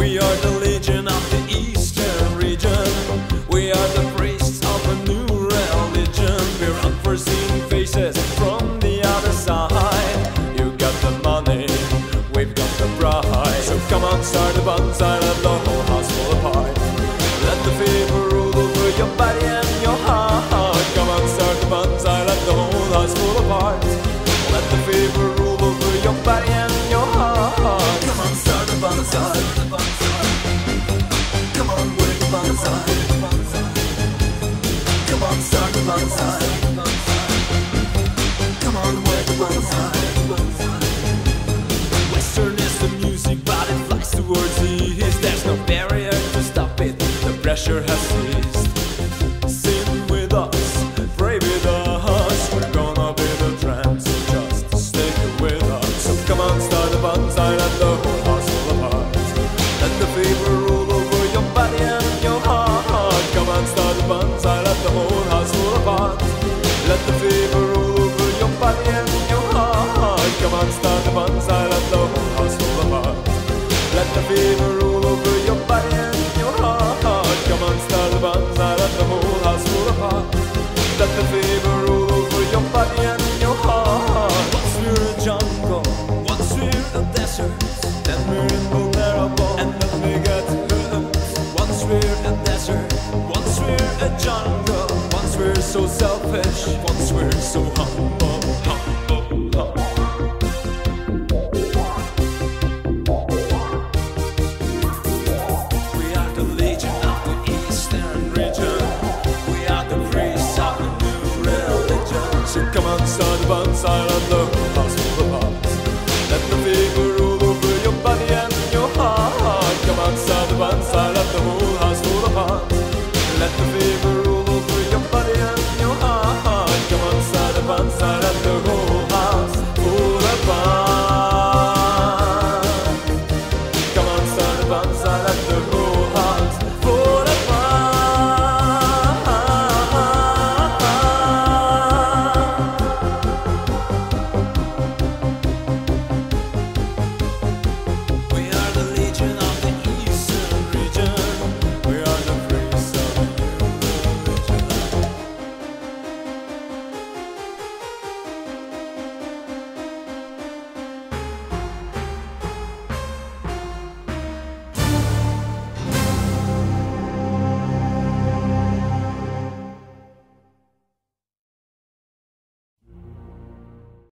We are the legion of the eastern region. We are the priests of a new religion. We're unforeseen faces from the other side. You got the money, we've got the pride. So come on, start the bonsai, let the whole house fall apart. Let the fever rule over your body and your heart. Come on, start the bonsai, let the whole house fall apart. Let the fever rule over your body and your heart. Come on, start the bonsai. Come on, start the bonsai. Come on, work the bonsai. Western is the music, but it flies towards the east. There's no barrier to stop it. The pressure has ceased. Sing with us, pray with us. We're gonna be the trance, so just stick with us. So come on, start the bonsai, let the whole house fall apart. Let the fever rule over your body and your heart. Come on, start the bonsai. The whole house fall apart. Let the fever rule over your body and your heart. Come on, start the bonsai, let the whole house fall apart. Let the fever rule over your body and your heart. Come on, start the bonsai, let the whole house fall apart. Let the fever rule over your body and your heart. Once we're a jungle, once we're a desert, then we're invulnerable and then we get hurt. Once we're a desert, once we're a jungle, so selfish, once we're so humble, humble, humble. We are the legion of the eastern region. We are the priests of the new religion. So come on, start the bonsai, let the